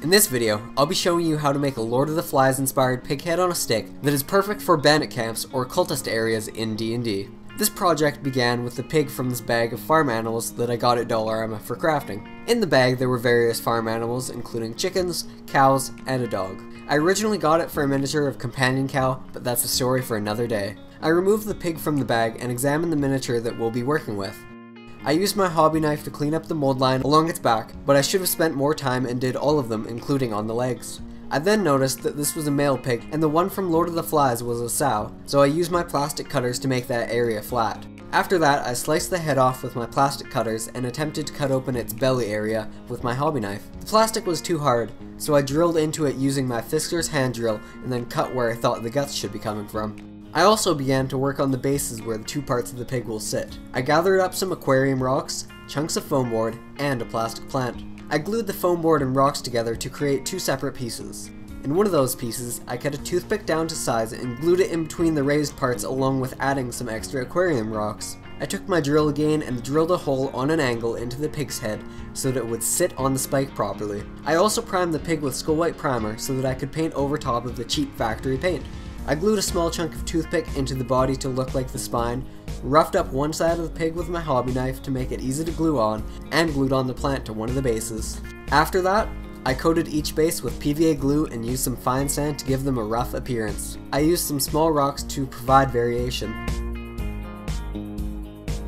In this video, I'll be showing you how to make a Lord of the Flies inspired pig head on a stick that is perfect for bandit camps or cultist areas in D&D. This project began with the pig from this bag of farm animals that I got at Dollarama for crafting. In the bag there were various farm animals including chickens, cows, and a dog. I originally got it for a miniature of companion cow, but that's a story for another day. I removed the pig from the bag and examined the miniature that we'll be working with. I used my hobby knife to clean up the mold line along its back, but I should have spent more time and did all of them, including on the legs. I then noticed that this was a male pig, and the one from Lord of the Flies was a sow, so I used my plastic cutters to make that area flat. After that, I sliced the head off with my plastic cutters and attempted to cut open its belly area with my hobby knife. The plastic was too hard, so I drilled into it using my Fiskars hand drill and then cut where I thought the guts should be coming from. I also began to work on the bases where the two parts of the pig will sit. I gathered up some aquarium rocks, chunks of foam board, and a plastic plant. I glued the foam board and rocks together to create two separate pieces. In one of those pieces, I cut a toothpick down to size and glued it in between the raised parts along with adding some extra aquarium rocks. I took my drill again and drilled a hole on an angle into the pig's head so that it would sit on the spike properly. I also primed the pig with Skull White primer so that I could paint over top of the cheap factory paint. I glued a small chunk of toothpick into the body to look like the spine, roughed up one side of the pig with my hobby knife to make it easy to glue on, and glued on the plant to one of the bases. After that, I coated each base with PVA glue and used some fine sand to give them a rough appearance. I used some small rocks to provide variation.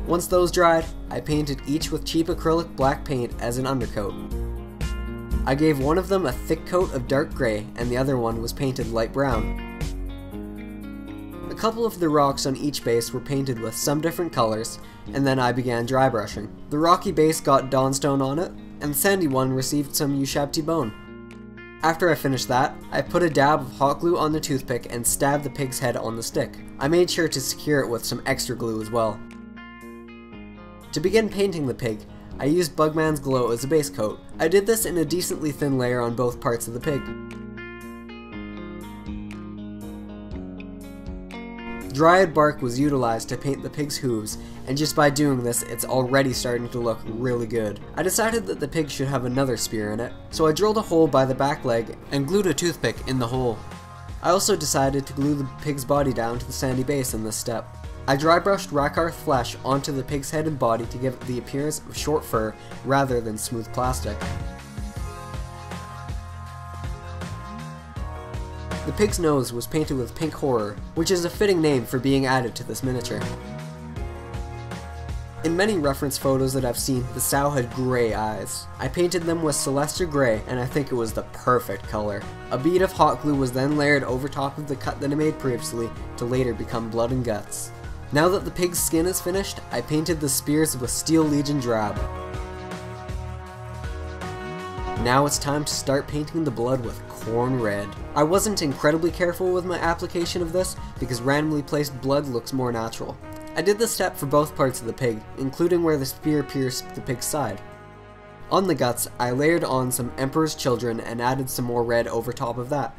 Once those dried, I painted each with cheap acrylic black paint as an undercoat. I gave one of them a thick coat of dark grey and the other one was painted light brown. A couple of the rocks on each base were painted with some different colors, and then I began dry brushing. The rocky base got Dawnstone on it, and the sandy one received some Ushabti Bone. After I finished that, I put a dab of hot glue on the toothpick and stabbed the pig's head on the stick. I made sure to secure it with some extra glue as well. To begin painting the pig, I used Bugman's Glow as a base coat. I did this in a decently thin layer on both parts of the pig. Dryad bark was utilized to paint the pig's hooves, and just by doing this, it's already starting to look really good. I decided that the pig should have another spear in it, so I drilled a hole by the back leg and glued a toothpick in the hole. I also decided to glue the pig's body down to the sandy base in this step. I dry brushed Rakarth flesh onto the pig's head and body to give it the appearance of short fur rather than smooth plastic. The pig's nose was painted with Pink Horror, which is a fitting name for being added to this miniature. In many reference photos that I've seen, the sow had grey eyes. I painted them with Celestra Grey, and I think it was the perfect color. A bead of hot glue was then layered over top of the cut that I made previously to later become blood and guts. Now that the pig's skin is finished, I painted the spears with Steel Legion Drab. Now it's time to start painting the blood with Born red. I wasn't incredibly careful with my application of this because randomly placed blood looks more natural. I did this step for both parts of the pig, including where the spear pierced the pig's side. On the guts, I layered on some Emperor's Children and added some more red over top of that.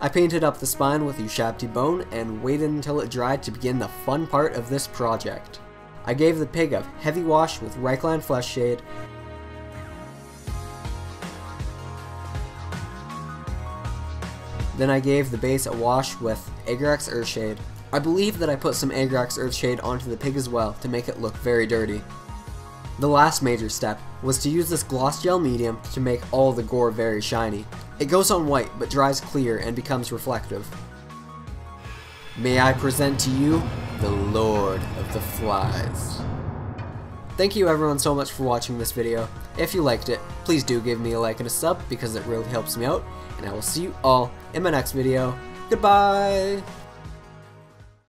I painted up the spine with Ushabti Bone and waited until it dried to begin the fun part of this project. I gave the pig a heavy wash with Reikland Flesh Shade, then I gave the base a wash with Agrax Earthshade. I believe that I put some Agrax Earthshade onto the pig as well to make it look very dirty. The last major step was to use this gloss gel medium to make all the gore very shiny. It goes on white but dries clear and becomes reflective. May I present to you the Lord of the Flies. Thank you everyone so much for watching this video. If you liked it, please do give me a like and a sub because it really helps me out, and I will see you all in my next video. Goodbye!